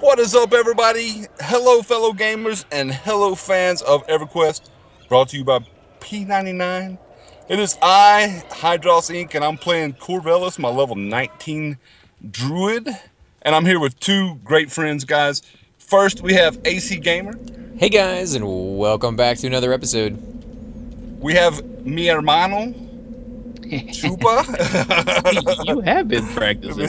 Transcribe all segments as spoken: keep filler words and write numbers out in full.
What is up, everybody? Hello, fellow gamers, and hello, fans of EverQuest, brought to you by P ninety-nine. It is I, Hydros Incorporated, and I'm playing Corvellus, my level nineteen druid, and I'm here with two great friends, guys. First, we have A C Gamer. Hey, guys, and welcome back to another episode. We have Mi Hermano. Chupa. You have been practicing.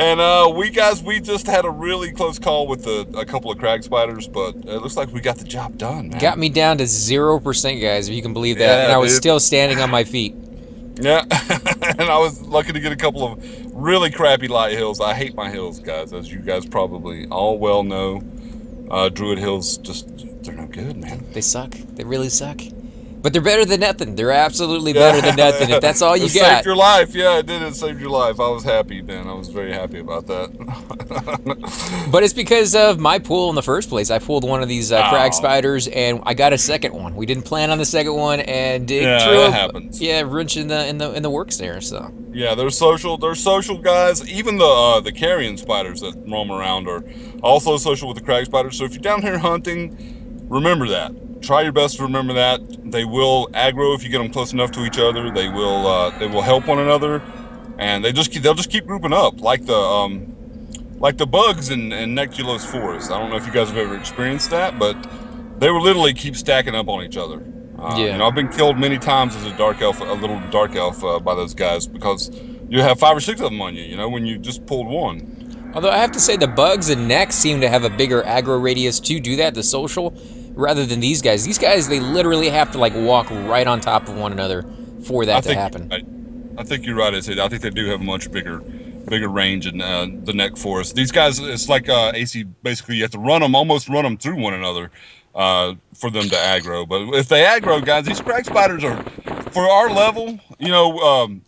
And uh, we guys, we just had a really close call with a, a couple of Craig Spiders, but it looks like we got the job done, man. Got me down to zero percent, guys, if you can believe that. Yeah, and I was dude. still standing on my feet. Yeah. And I was lucky to get a couple of really crappy light hills. I hate my hills, guys, as you guys probably all well know. Uh, Druid hills, just they're no good, man. They suck. They really suck. But they're better than nothing. They're absolutely better than nothing. If that's all you got. It saved your life. Yeah, it did. It saved your life. I was happy, man. I was very happy about that. But it's because of my pull in the first place. I pulled one of these uh, Craig Spiders, and I got a second one. We didn't plan on the second one, and it yeah, threw that happens. Yeah, wrench in the in the in the works there. So yeah, they're social. They're social guys. Even the uh, the carrion spiders that roam around are also social with the Craig Spiders. So if you're down here hunting, remember that. Try your best to remember that. They will aggro if you get them close enough to each other. They will uh, they will help one another, and they just keep, they'll just keep grouping up like the um, like the bugs in, in Neculos Forest. I don't know if you guys have ever experienced that, but they will literally keep stacking up on each other. Uh, yeah. You know, I've been killed many times as a dark elf, a little dark elf, uh, by those guys because you have five or six of them on you. You know, when you just pulled one. Although I have to say, the bugs and necks seem to have a bigger aggro radius to do that. The social. Rather than these guys. These guys, they literally have to like walk right on top of one another for that I to think happen. Right. I think you're right, I said. I think they do have a much bigger bigger range in uh, the neck for us. These guys, it's like uh, A C, basically you have to run them, almost run them through one another uh, for them to aggro. But if they aggro, guys, these Craig Spiders are, for our level, you know, um,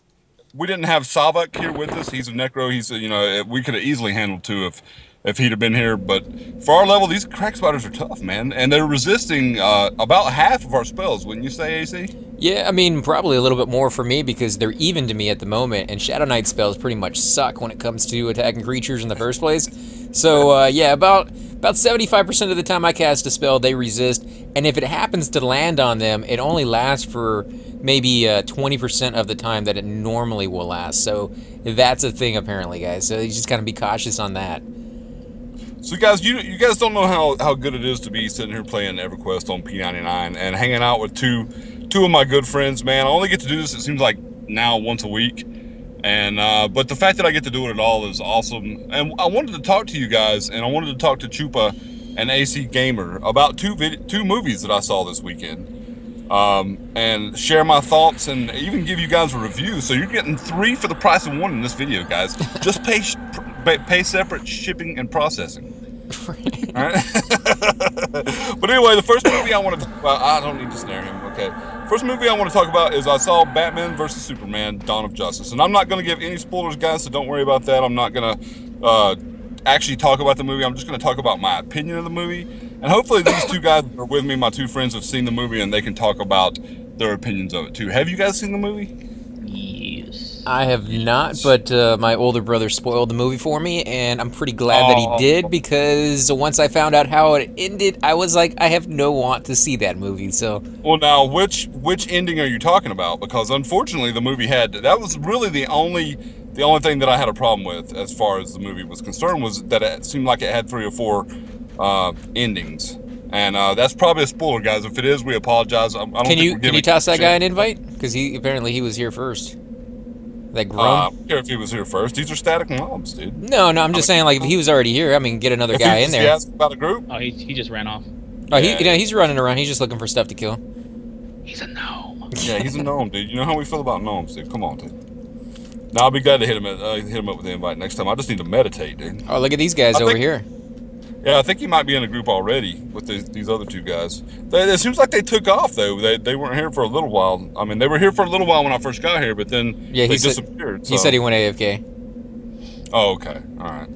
we didn't have Savak here with us. He's a necro. He's, a, you know, we could have easily handled two if... if he'd have been here, but for our level, these Craig Spiders are tough, man, and they're resisting uh, about half of our spells, wouldn't you say, A C? Yeah, I mean, probably a little bit more for me because they're even to me at the moment, and Shadow Knight spells pretty much suck when it comes to attacking creatures in the first place. So, uh, yeah, about about seventy-five percent of the time I cast a spell, they resist, and if it happens to land on them, it only lasts for maybe uh, twenty percent of the time that it normally will last. So that's a thing, apparently, guys, so you just kind of be cautious on that. So guys, you you guys don't know how, how good it is to be sitting here playing EverQuest on P ninety-nine and hanging out with two two of my good friends, man. I only get to do this, it seems like, now once a week. and uh, But the fact that I get to do it at all is awesome. And I wanted to talk to you guys, and I wanted to talk to Chupa and A C Gamer about two, vid two movies that I saw this weekend. Um, and share my thoughts and even give you guys a review. So you're getting three for the price of one in this video, guys. Just pay... pay separate shipping and processing. All right. But anyway, the first movie I want to well, I don't need to snare him. Okay. First movie I want to talk about is I saw Batman versus Superman: Dawn of Justice, and I'm not going to give any spoilers, guys, so don't worry about that. I'm not going to uh, actually talk about the movie. I'm just going to talk about my opinion of the movie, and hopefully these two guys are with me. My two friends have seen the movie, and they can talk about their opinions of it too. Have you guys seen the movie? I have not, but uh, my older brother spoiled the movie for me, and I'm pretty glad that he did, because once I found out how it ended, I was like, I have no want to see that movie. So, well, now which which ending are you talking about? Because unfortunately, the movie had that was really the only the only thing that I had a problem with as far as the movie was concerned, was that it seemed like it had three or four uh, endings, and uh, that's probably a spoiler, guys. If it is, we apologize. I, I don't can you can you toss that guy an invite? Because he apparently he was here first. That grown? Uh, I don't care if he was here first. These are static mobs, dude. No, no, I'm just I mean, saying, like, if he was already here, I mean, get another guy in there. He asked about a group? Oh, he, he just ran off. Oh, yeah. he, you know, he's running around. He's just looking for stuff to kill. He's a gnome. Yeah, he's a gnome, dude. You know how we feel about gnomes, dude. Come on, dude. Now, I'll be glad to hit him, uh, hit him up with the invite next time. I just need to meditate, dude. Oh, look at these guys I over think, here. Yeah, I think he might be in a group already with these, these other two guys. They, it seems like they took off, though. They, they weren't here for a little while. I mean, they were here for a little while when I first got here, but then yeah, they he disappeared. Said, so. He said he went A F K. Oh, okay. All right.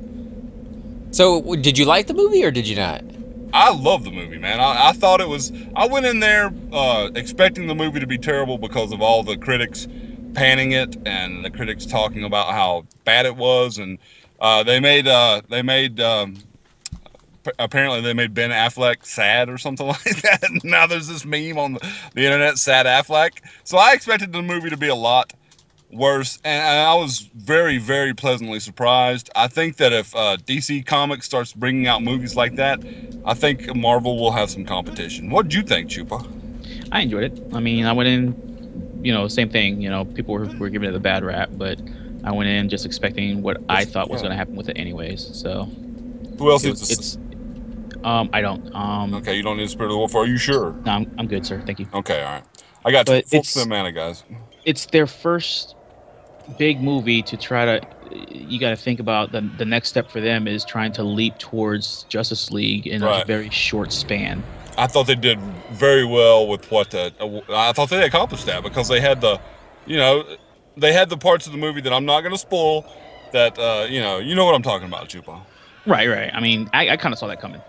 So, did you like the movie or did you not? I love the movie, man. I, I thought it was... I went in there uh, expecting the movie to be terrible because of all the critics panning it and the critics talking about how bad it was. And uh, they made uh, they made um, apparently they made Ben Affleck sad or something like that. And now there's this meme on the, the internet, sad Affleck. So I expected the movie to be a lot worse, and I was very, very pleasantly surprised. I think that if uh, D C Comics starts bringing out movies like that, I think Marvel will have some competition. What do you think, Chupa? I enjoyed it. I mean, I went in, you know, same thing. You know, people were, were giving it a bad rap, but I went in just expecting what I thought was going to happen with it, anyways. So, who else is this? Um, I don't. Um, okay, you don't need a Spirit of the Wolf. Are you sure? No, I'm, I'm good, sir. Thank you. Okay, all right. I got but full Samana, guys. It's their first big movie to try to. You got to think about the the next step for them is trying to leap towards Justice League in right. a very short span. I thought they did very well with what the, I thought they accomplished that because they had the, you know, they had the parts of the movie that I'm not going to spoil that, uh, you know, you know what I'm talking about, Chupa. Right, right. I mean, I, I kind of saw that coming.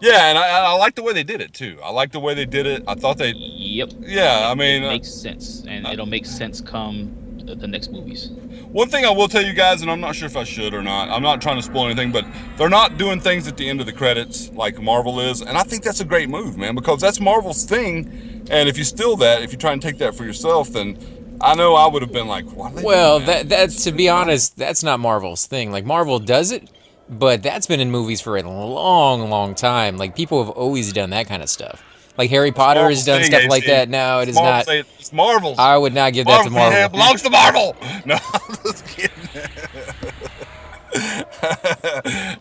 Yeah, and I, I like the way they did it, too. I like the way they did it. I thought they... Yep. Yeah, I mean... It makes uh, sense, and I, it'll make sense come the next movies. One thing I will tell you guys, and I'm not sure if I should or not, I'm not trying to spoil anything, but they're not doing things at the end of the credits like Marvel is, and I think that's a great move, man, because that's Marvel's thing, and if you steal that, if you try and take that for yourself, then... I know I would have been like, what are they well, doing, that, that, to be honest, that's not Marvel's thing. Like, Marvel does it, but that's been in movies for a long, long time. Like, people have always done that kind of stuff. Like, Harry Potter has done stuff like that. No, it is not. It's Marvel. I would not give that to Marvel. It belongs to Marvel. No, I'm just kidding.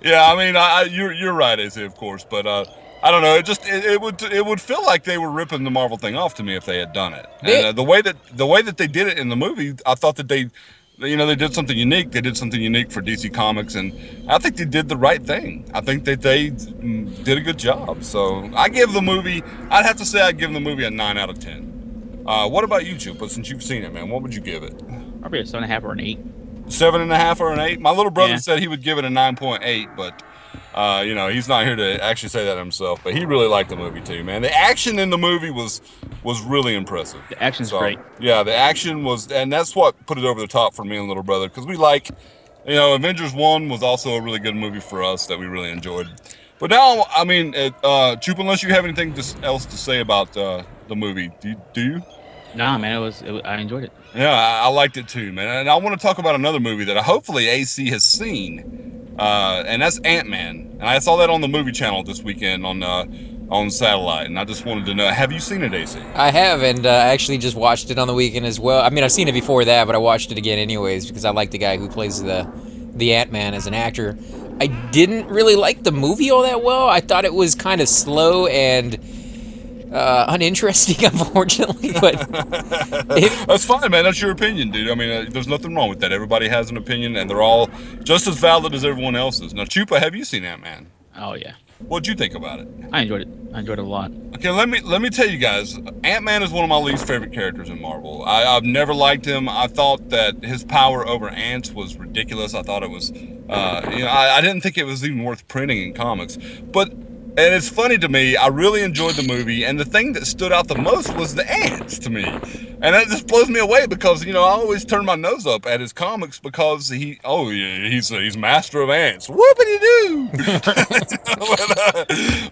Yeah, I mean, I, you're, you're right, A C, of course. But uh, I don't know. It just it, it would it would feel like they were ripping the Marvel thing off to me if they had done it. And uh, the way that the way that they did it in the movie, I thought that they. You know, they did something unique. They did something unique for D C Comics, and I think they did the right thing. I think that they did a good job. So I give the movie, I'd have to say I'd give the movie a nine out of ten. Uh, what about you, Chupa? Since you've seen it, man, what would you give it? Probably a seven and a half or an eight. seven and a half or an eight? My little brother yeah. said he would give it a nine point eight, but, uh, you know, he's not here to actually say that himself. But he really liked the movie, too, man. The action in the movie was... was really impressive. The action's so, great. Yeah, the action was, and that's what put it over the top for me and little brother, because we like, you know, Avengers one was also a really good movie for us that we really enjoyed. But now, I mean, it, uh, Chupa, unless you have anything else to say about uh, the movie, do you? Do you? Nah, man, it was, it, I enjoyed it. Yeah, I, I liked it too, man. And I want to talk about another movie that hopefully A C has seen, uh, and that's Ant-Man. And I saw that on the movie channel this weekend on... Uh, on satellite, and I just wanted to know, have you seen it, A C? I have, and uh, I actually just watched it on the weekend as well. I mean, I've seen it before that, but I watched it again anyways because I like the guy who plays the the Ant-Man as an actor. I didn't really like the movie all that well. I thought it was kind of slow and uh, uninteresting, unfortunately. But it, that's fine, man. That's your opinion, dude. I mean, uh, there's nothing wrong with that. Everybody has an opinion, and they're all just as valid as everyone else's. Now, Chupa, have you seen Ant-Man? Oh, yeah. What'd you think about it? I enjoyed it. I enjoyed it a lot. Okay, let me let me tell you guys, Ant-Man is one of my least favorite characters in Marvel. I, I've never liked him. I thought that his power over ants was ridiculous. I thought it was, uh, you know, I, I didn't think it was even worth printing in comics. But, and it's funny to me, I really enjoyed the movie, and the thing that stood out the most was the ants to me. And that just blows me away because, you know, I always turn my nose up at his comics because he, oh, yeah, he's he's master of ants. Whoopity-doo! but, uh,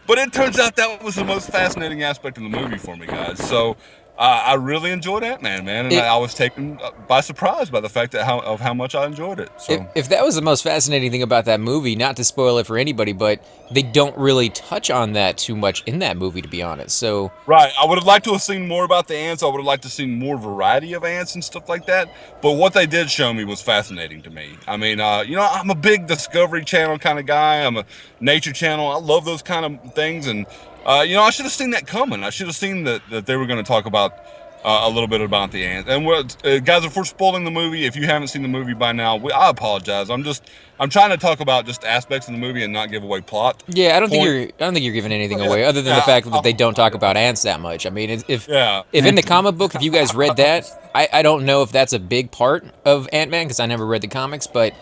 but it turns out that was the most fascinating aspect of the movie for me, guys. So uh, I really enjoyed Ant-Man, man. And it, I, I was taken by surprise by the fact that how, of how much I enjoyed it. So. If, if that was the most fascinating thing about that movie, not to spoil it for anybody, but they don't really touch on that too much in that movie, to be honest. So right, I would have liked to have seen more about the ants. I would have liked to have seen more variety of ants and stuff like that. But what they did show me was fascinating to me. I mean, uh, you know, I'm a big Discovery Channel kind of guy. I'm a Nature Channel. I love those kind of things. And, uh, you know, I should have seen that coming. I should have seen that, that they were going to talk about uh, a little bit about the ants. And, we're, uh, guys, if we're spoiling the movie, if you haven't seen the movie by now, we, I apologize. I'm just... I'm trying to talk about just aspects of the movie and not give away plot. Yeah, I don't think you're. I don't think you're giving anything away, other than the fact that they don't talk about ants that much. I mean, if yeah. if in the comic book, if you guys read that, I, I don't know if that's a big part of Ant-Man because I never read the comics, but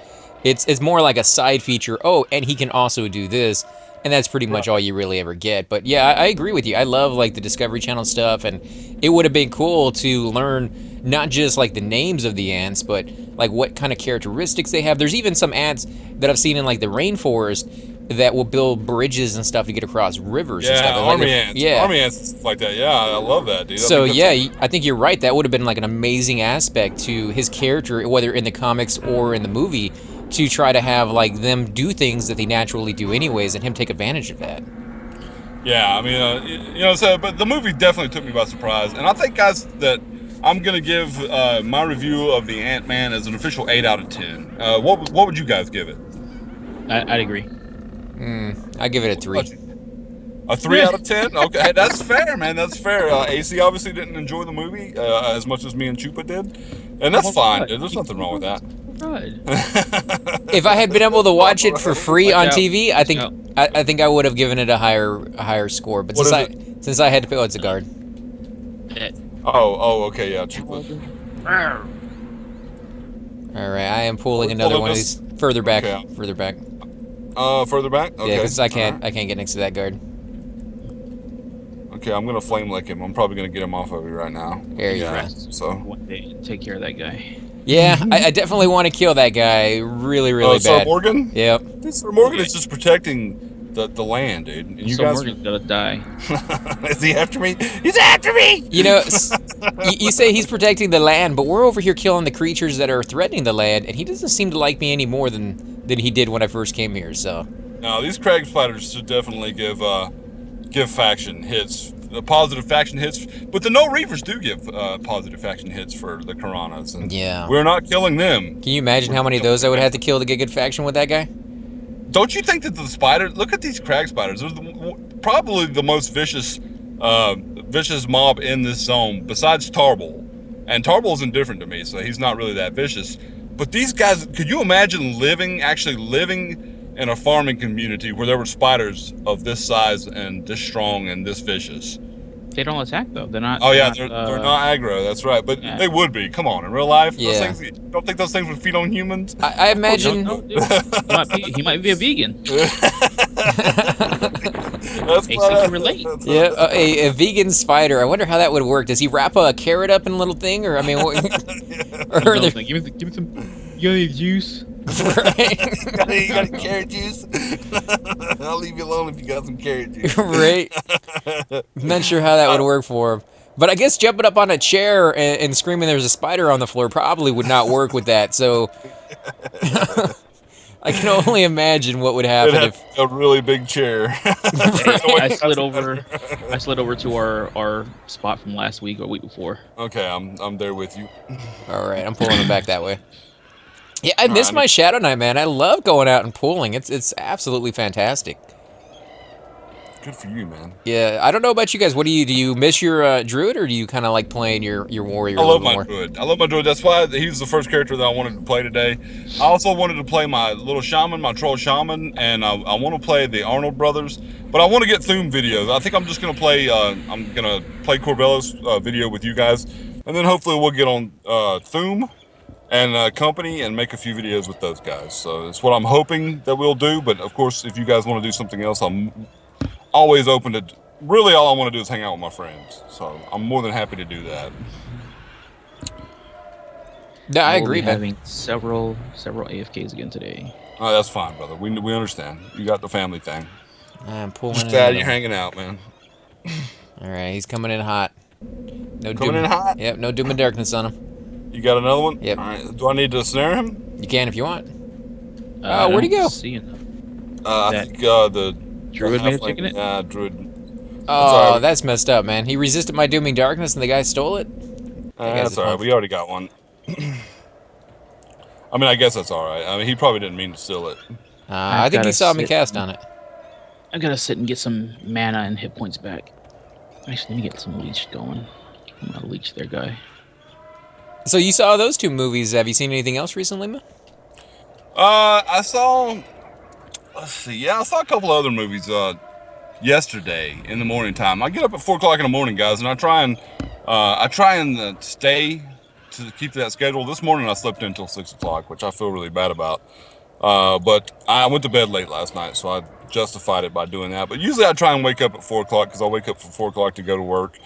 it's it's more like a side feature. Oh, and he can also do this, and that's pretty much all you really ever get. But yeah, I, I agree with you. I love like the Discovery Channel stuff, and it would have been cool to learn not just like the names of the ants, but like what kind of characteristics they have. There's even some ants that I've seen in like the rainforest that will build bridges and stuff to get across rivers. Yeah, and stuff. And army like, ants. Yeah, army ants like that. Yeah, I love that, dude. I so yeah, like... I think you're right. That would have been like an amazing aspect to his character, whether in the comics or in the movie, to try to have like them do things that they naturally do anyways, and him take advantage of that. Yeah, I mean, uh, you know, so, but the movie definitely took me by surprise, and I think, guys, that I'm gonna give uh, my review of the Ant-Man as an official eight out of ten. Uh, what what would you guys give it? I, I'd agree. Mm, I give it a three. A three out of ten? Okay, that's fair, man. That's fair. Uh, A C obviously didn't enjoy the movie uh, as much as me and Chupa did, and that's fine, dude. There's nothing wrong with that. If I had been able to watch it for free on T V, I think no. I, I think I would have given it a higher a higher score. But what since I it? since I had to pick, oh, it's a guard. Oh, oh, okay, yeah. All right, I am pulling We're another pulling one this. of these further back, okay. further back. Uh, further back. Okay. Yeah, because I can't right. I can't get next to that guard. Okay, I'm gonna flame lick him. I'm probably gonna get him off of you right now. There you go. So one day, take care of that guy. Yeah, I, I definitely want to kill that guy really, really uh, bad. Sir Morgan? Yep. Sir Morgan is just protecting the, the land, dude. You Sir guys... Morgan's going to die. Is he after me? He's after me! You know, you, you say he's protecting the land, but we're over here killing the creatures that are threatening the land, and he doesn't seem to like me any more than, than he did when I first came here, so. No, these Craig Spiders should definitely give, uh, give faction hits. The positive faction hits, but the No Reavers do give uh, positive faction hits for the Karanas. And yeah. We're not killing them. Can you imagine we're how many of those I would have to kill to get good faction with that guy? Don't you think that the spider? Look at these Craig Spiders. They're the, probably the most vicious, uh, vicious mob in this zone, besides Tarball. And Tarball is indifferent to me, so he's not really that vicious. But these guys, could you imagine living, actually living in a farming community where there were spiders of this size and this strong and this vicious? They don't attack though. They're not. Oh yeah, they're, they're, uh, they're not aggro. That's right. But yeah. They would be. Come on, in real life. Yeah. Those things, don't think those things would feed on humans. I, I imagine. No, no, he, might be, he might be a vegan. That's A C can relate. Yeah, uh, a, a vegan spider. I wonder how that would work. Does he wrap a carrot up in a little thing, or I mean, what, yeah. or no, like, give me, give me some. You got any juice? Right. You got any, you got any carrot juice? I'll leave you alone if you got some carrot juice. Right. Not sure how that would work for him, but I guess jumping up on a chair and, and screaming "There's a spider on the floor" probably would not work with that. So. I can only imagine what would happen if a really big chair. I, I slid over. I slid over to our our spot from last week or week before. Okay, I'm I'm there with you. All right, I'm pulling it back that way. Yeah, I All miss right, my Shadow Knight, man. I love going out and pulling. It's it's absolutely fantastic. Good for you, man. Yeah, I don't know about you guys. What do you do? You miss your uh, druid, or do you kind of like playing your your warrior? I love my more? druid. I love my druid. That's why he was the first character that I wanted to play today. I also wanted to play my little shaman, my troll shaman, and I, I want to play the Arnold brothers. But I want to get Tuum videos. I think I'm just gonna play. Uh, I'm gonna play Corvellus uh, video with you guys, and then hopefully we'll get on uh, Tuum and uh, company and make a few videos with those guys. So it's what I'm hoping that we'll do. But of course, if you guys want to do something else, I'm always open to, really all I want to do is hang out with my friends. So I'm more than happy to do that. No, I we'll agree, be man. having several, several A F Ks again today. Oh, that's fine, brother. We, we understand. You got the family thing. I'm pulling Just glad you're hanging out, man. All right, he's coming in hot. No coming doom. in hot? Yep, no doom and darkness on him. You got another one? Yep. All right. Do I need to snare him? You can if you want. Oh, uh, uh, where'd he go? Uh, I think uh, the... Druid may have taken it? Yeah, Druid. Oh, that's messed up, man. He resisted my Dooming Darkness and the guy stole it? Uh, that's alright, we already got one. I mean, I guess that's alright. I mean, he probably didn't mean to steal it. Uh, I think he saw me cast on it. I gotta sit and get some mana and hit points back. Actually, let me get some leech going. I'm gonna leech their guy. So you saw those two movies. Have you seen anything else recently, man? Uh, I saw... Let's see. Yeah, I saw a couple of other movies uh, yesterday in the morning time. I get up at four o'clock in the morning, guys, and I try and uh, I try and uh, stay to keep to that schedule. This morning I slept in until six o'clock, which I feel really bad about. Uh, but I went to bed late last night, so I justified it by doing that. But usually I try and wake up at four o'clock because I wake up for four o'clock to go to work.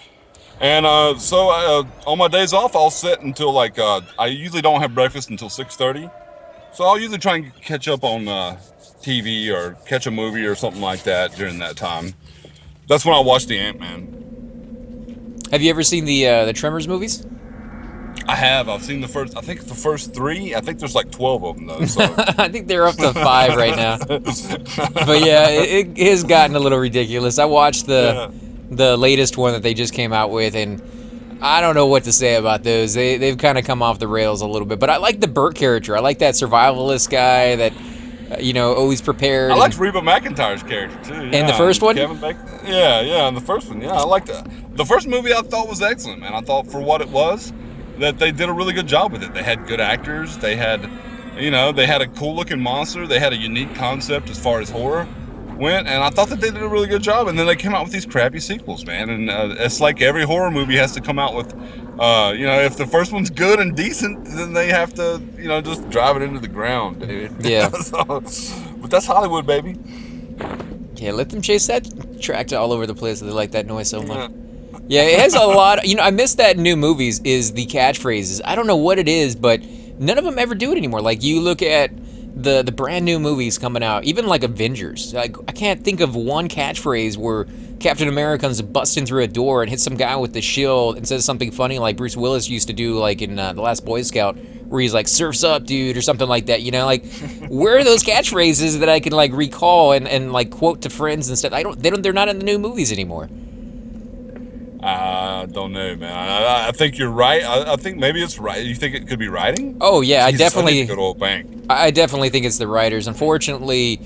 And uh, so uh, on my days off, I'll sit until like, uh, I usually don't have breakfast until six thirty. So I'll usually try and catch up on uh, T V or catch a movie or something like that during that time. That's when I watch the Ant-Man. Have you ever seen the uh, the Tremors movies? I have. I've seen the first, I think the first three. I think there's like twelve of them, though. So. I think they're up to five right now. But yeah, it, it has gotten a little ridiculous. I watched the yeah. the latest one that they just came out with, and I don't know what to say about those. They, they've kind of come off the rails a little bit. But I like the Burt character. I like that survivalist guy that... you know, always prepared. I liked Reba McEntire's character, too. Yeah. And the first one? Kevin Bacon. Yeah, yeah, and the first one. Yeah, I liked that. The first movie I thought was excellent, man. I thought for what it was, that they did a really good job with it. They had good actors. They had, you know, they had a cool-looking monster. They had a unique concept as far as horror went, and I thought that they did a really good job. And then they came out with these crappy sequels, man. And uh, it's like every horror movie has to come out with, uh, you know, if the first one's good and decent, then they have to, you know, just drive it into the ground, dude. Yeah. So, but that's Hollywood, baby. Yeah, let them chase that track all over the place. They like that noise so much. Yeah, yeah, it has a lot. Of, you know, I miss that in new movies is the catchphrases. I don't know what it is, but none of them ever do it anymore. Like you look at the the brand new movies coming out, even like Avengers, like I can't think of one catchphrase where Captain America comes busting through a door and hits some guy with the shield and says something funny like Bruce Willis used to do like in uh, The Last Boy Scout, where he's like, "Surf's up, dude," or something like that, you know, like where are those catchphrases that I can like recall and, and like quote to friends and stuff? I don't, they don't, they're not in the new movies anymore. I don't know, man. I, I think you're right. I, I think maybe it's right. You think it could be writing? Oh yeah, Jesus, I definitely. I good old bank. I definitely think it's the writers. Unfortunately,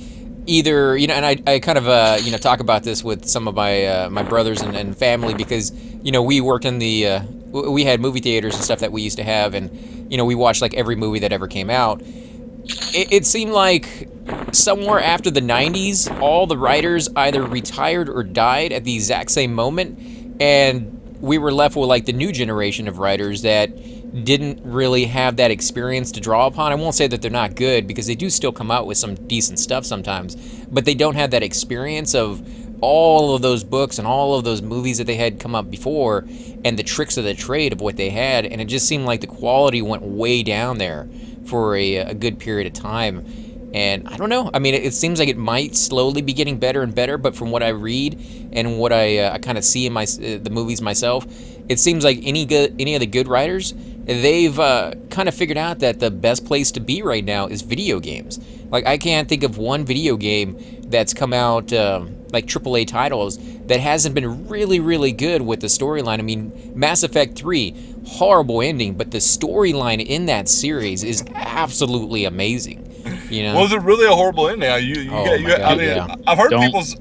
either you know, and I, I kind of uh, you know talk about this with some of my uh, my brothers and, and family because you know we worked in the uh, we had movie theaters and stuff that we used to have, and you know we watched like every movie that ever came out. It, it seemed like somewhere after the nineties, all the writers either retired or died at the exact same moment. And we were left with like the new generation of writers that didn't really have that experience to draw upon. I won't say that they're not good because they do still come out with some decent stuff sometimes, but they don't have that experience of all of those books and all of those movies that they had come up before and the tricks of the trade of what they had. And it just seemed like the quality went way down there for a, a good period of time. And I don't know. I mean, it seems like it might slowly be getting better and better, but from what I read and what I, uh, I kind of see in my uh, the movies myself, it seems like any good, any of the good writers, they've uh, kind of figured out that the best place to be right now is video games. Like, I can't think of one video game that's come out, um, like triple A titles, that hasn't been really, really good with the storyline. I mean, Mass Effect three, horrible ending, but the storyline in that series is absolutely amazing. You know? Was it really a horrible ending? You, you, oh you, you, I mean, yeah. I've heard don't, people's.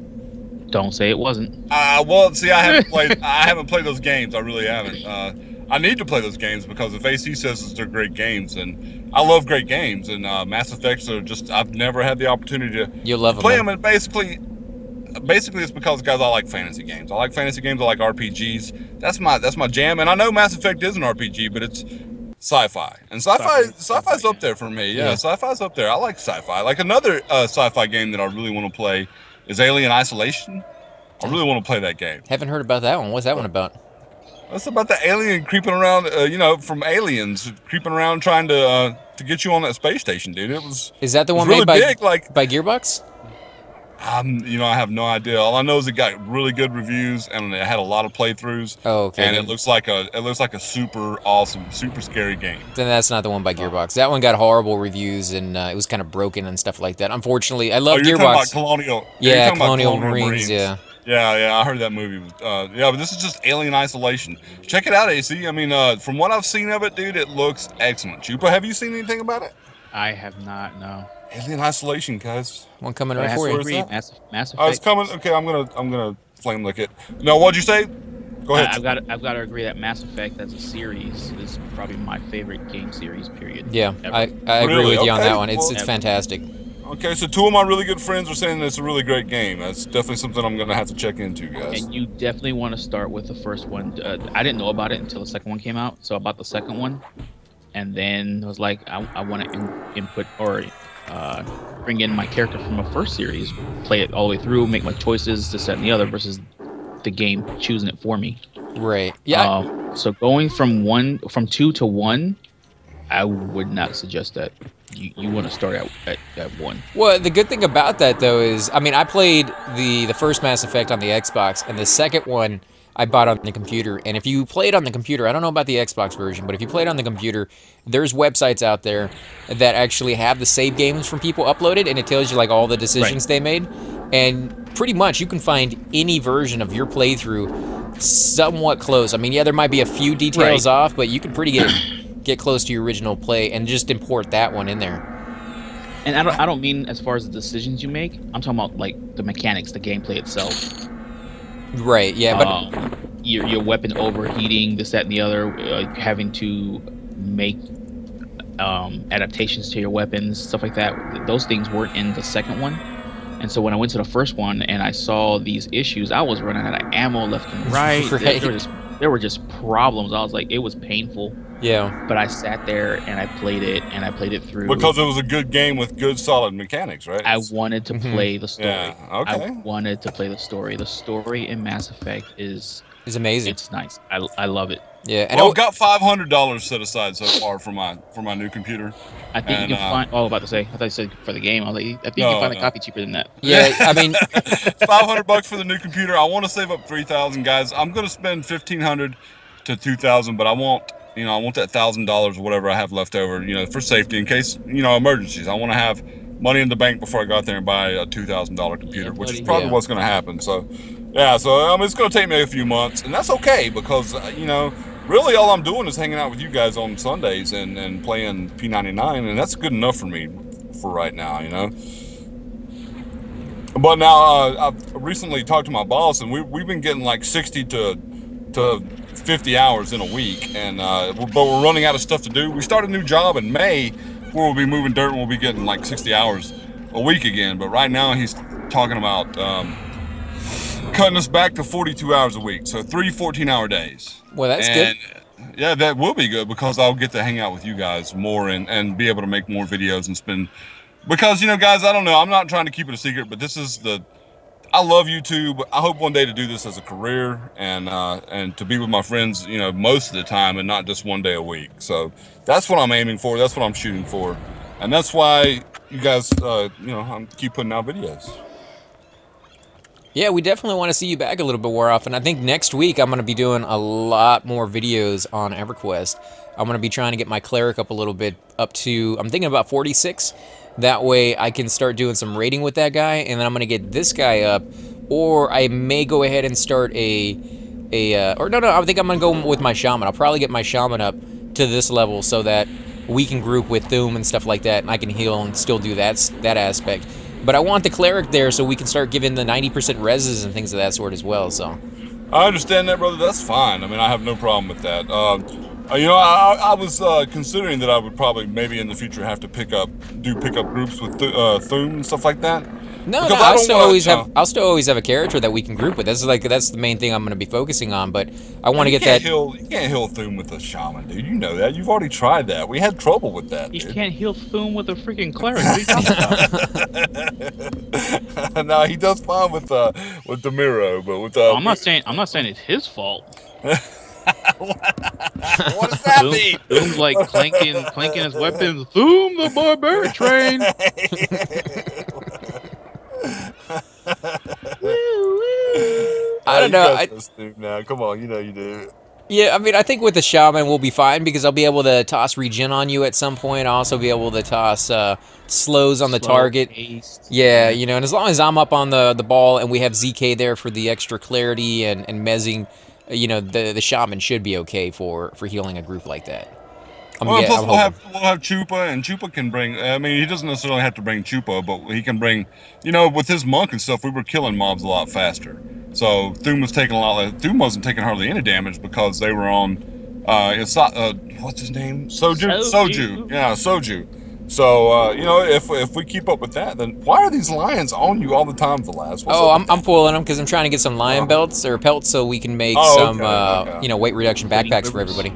Don't say it wasn't. Uh, well, see, I haven't played. I haven't played those games. I really haven't. Uh, I need to play those games because if A C says they're great games, and I love great games, and uh, Mass Effects are just. I've never had the opportunity to. You love to play them, them, and basically. Basically, it's because, guys, I like fantasy games. I like fantasy games. I like R P Gs. That's my that's my jam. And I know Mass Effect is an R P G, but it's sci-fi. And sci-fi sci-fi's up there for me. Yeah, yeah. Sci-fi's up there. I like sci-fi. Like another uh, sci-fi game that I really want to play is Alien: Isolation. I really want to play that game. Haven't heard about that one. What's that one about? It's about the alien creeping around. Uh, you know, from aliens creeping around trying to uh, to get you on that space station, dude. It was. Is that the one made by like by Gearbox? I'm, you know, I have no idea. All I know is it got really good reviews and it had a lot of playthroughs. Oh, okay. And it looks like a, it looks like a super awesome, super scary game. Then that's not the one by Gearbox. That one got horrible reviews and uh, it was kind of broken and stuff like that. Unfortunately, I love oh, you're Gearbox. Talking about Colonial, yeah, yeah talking Colonial, about Colonial Marines. Marines. Yeah. Yeah, yeah, I heard that movie. Uh, yeah, but this is just Alien Isolation. Check it out, A C. I mean, uh, from what I've seen of it, dude, it looks excellent. Chupa, have you seen anything about it? I have not, no. Alien Isolation, guys. One coming right for you. Mass Effect. I was coming. Okay, I'm gonna, I'm gonna flame lick it. No, what'd you say? Go ahead. Uh, I've got, to, I've got to agree that Mass Effect as a series is probably my favorite game series. Period. Yeah, ever. I, I really? agree with you okay. on that one. It's, well, it's fantastic. Okay, so two of my really good friends are saying it's a really great game. That's definitely something I'm gonna have to check into, guys. And you definitely want to start with the first one. Uh, I didn't know about it until the second one came out. So about the second one, and then I was like, I, I want to in, input or. Uh, bring in my character from a first series, play it all the way through, make my choices, this, that, and the other, versus the game choosing it for me. Right. Yeah. Um, so going from one from two to one, I would not suggest that. You, you want to start at, at, at one. Well, the good thing about that, though, is, I mean, I played the, the first Mass Effect on the Xbox, and the second one I bought on the computer. And if you played on the computer, I don't know about the Xbox version, but if you played on the computer, there's websites out there that actually have the save games from people uploaded, and it tells you, like, all the decisions right. they made. And pretty much you can find any version of your playthrough somewhat close. I mean, yeah, there might be a few details right. off, but you can pretty get... get close to your original play and just import that one in there. And I don't, I don't mean as far as the decisions you make. I'm talking about like the mechanics, the gameplay itself. Right, yeah, but... Uh, your, your weapon overheating, this, that, and the other, uh, having to make um, adaptations to your weapons, stuff like that. Those things weren't in the second one. And so when I went to the first one and I saw these issues, I was running out of ammo left and right. right. There, there, were just, there were just problems. I was like, it was painful. Yeah, but I sat there and I played it and I played it through because it was a good game with good solid mechanics, right? I wanted to mm-hmm. play the story. Yeah, okay. I wanted to play the story. The story in Mass Effect is is amazing. It's nice. I, I love it. Yeah, and well, I've got five hundred dollars set aside so far for my for my new computer. I think and, you can uh, find. Oh, about to say. I thought you said for the game. I was like, I think no, you can find no. a copy cheaper than that. Yeah, I mean, five hundred bucks for the new computer. I want to save up three thousand, guys. I'm going to spend fifteen hundred to two thousand, but I won't. You know, I want that thousand dollars or whatever I have left over, you know, for safety in case, you know, emergencies. I want to have money in the bank before I go out there and buy a two thousand dollar computer, yeah, which is probably yeah. what's going to happen. So, yeah, so um, it's going to take me a few months, and that's okay because uh, you know, really all I'm doing is hanging out with you guys on Sundays and and playing P ninety-nine, and that's good enough for me for right now, you know. But now uh, I've recently talked to my boss, and we we've been getting like sixty to to. fifty hours in a week, and uh, we're, but we're running out of stuff to do. We start a new job in May where we'll be moving dirt and we'll be getting like sixty hours a week again. But right now he's talking about um, cutting us back to forty-two hours a week, so three fourteen-hour days. Well, that's and, good. Yeah, that will be good because I'll get to hang out with you guys more and, and be able to make more videos and spend... Because, you know, guys, I don't know. I'm not trying to keep it a secret, but this is the... I love YouTube. I hope one day to do this as a career and uh, and to be with my friends, you know, most of the time and not just one day a week. So that's what I'm aiming for. That's what I'm shooting for. And that's why you guys, uh, you know, I'm keep putting out videos. Yeah, we definitely want to see you back a little bit more often. I think next week I'm going to be doing a lot more videos on EverQuest. I'm going to be trying to get my cleric up a little bit, up to, I'm thinking about forty-six. That way I can start doing some raiding with that guy, and then I'm going to get this guy up, or I may go ahead and start a, a uh, or no, no, I think I'm going to go with my shaman. I'll probably get my shaman up to this level so that we can group with Tuum and stuff like that, and I can heal and still do that, that aspect. But I want the cleric there so we can start giving the ninety percent reses and things of that sort as well, so. I understand that, brother. That's fine. I mean, I have no problem with that. Uh, You know, I, I was uh, considering that I would probably maybe in the future have to pick up, do pick up groups with th uh, Tuum and stuff like that. No, because no, I'll still wanna, always uh, have, I'll still always have a character that we can group with. That's like that's the main thing I'm going to be focusing on. But I want to get that. Heal, you can't heal Tuum with a shaman, dude. You know that. You've already tried that. We had trouble with that. You dude. can't heal Tuum with a freaking cleric. No, nah, he does fine with uh, with Demiro, but with. Uh, I'm not saying I'm not saying it's his fault. What does that Tuum, mean? Tuum's like clanking, clanking his weapons. Tuum the barbarian train. I don't know. I, now. Come on, you know you do. Yeah, I mean, I think with the shaman we'll be fine because I'll be able to toss regen on you at some point. I'll also be able to toss uh, slows on the Slow target. Paced. Yeah, you know, and as long as I'm up on the the ball and we have Z K there for the extra clarity and and mezzing. You know, the the shaman should be okay for for healing a group like that. I'm well, get, plus I'm we'll hoping. have we'll have Chupa, and Chupa can bring. I mean, he doesn't necessarily have to bring Chupa, but he can bring. You know, with his monk and stuff, we were killing mobs a lot faster. So Tuum was taking a lot. Of, Tuum wasn't taking hardly any damage because they were on. Uh, it's not, uh, what's his name? Soju. Soju. Soju. Yeah, Soju. So uh, you know, if if we keep up with that, then why are these lions on you all the time, Velas? Oh, I'm I'm pulling them because I'm trying to get some lion belts or pelts so we can make oh, some okay, uh, okay. you know weight reduction backpacks for everybody.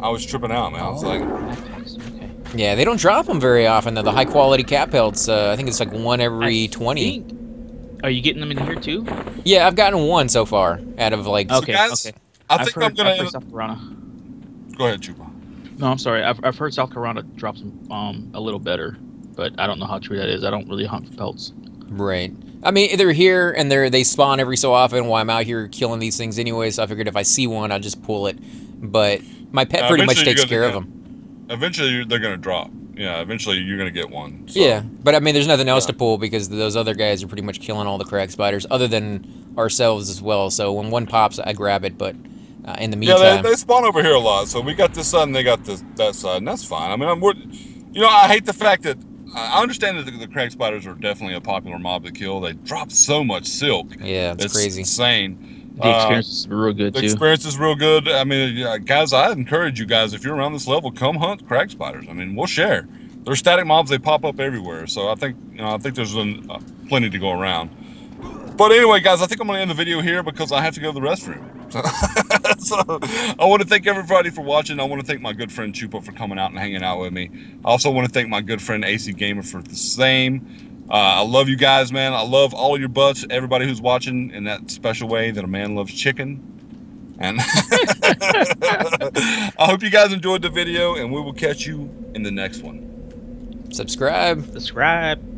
I was tripping out, man. I was like, okay. Yeah, they don't drop them very often though. The high quality cat pelts, uh, I think it's like one every I twenty. Think, Are you getting them in here too? Yeah, I've gotten one so far out of like. Okay. So guys, okay. I think heard, I'm gonna. I've heard South Carolina. Go ahead, Chupa. No, I'm sorry. I've I've heard South Carolina drops them um a little better, but I don't know how true that is. I don't really hunt for pelts. Right. I mean, they're here and they're they spawn every so often while I'm out here killing these things anyway. So I figured if I see one, I'll just pull it. But my pet uh, pretty much takes care of them. Eventually, they're gonna drop. Yeah, eventually you're going to get one. So. Yeah, but I mean, there's nothing else yeah. to pull because those other guys are pretty much killing all the Craig Spiders, other than ourselves as well. So when one pops, I grab it, but uh, in the meantime... Yeah, they, they spawn over here a lot. So we got this side and they got this that side, and that's fine. I mean, I'm, we're, you know, I hate the fact that... I understand that the, the Craig Spiders are definitely a popular mob to kill. They drop so much silk. Yeah, it's, it's crazy. Insane. The experience is real good, too. The experience is real good. I mean, guys, I encourage you guys, if you're around this level, come hunt Craig Spiders. I mean, we'll share. They're static mobs. They pop up everywhere. So I think, you know, I think there's an, uh, plenty to go around. But anyway, guys, I think I'm going to end the video here because I have to go to the restroom. So, so I want to thank everybody for watching. I want to thank my good friend Chupa for coming out and hanging out with me. I also want to thank my good friend A C Gamer for the same. Uh, I love you guys, man. I love all your butts, everybody who's watching in that special way that a man loves chicken. And I hope you guys enjoyed the video, and we will catch you in the next one. Subscribe. Subscribe.